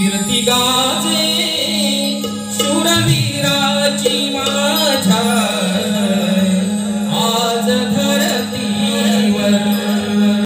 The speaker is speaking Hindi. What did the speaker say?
कीर्ति गाजे शूरवीरा।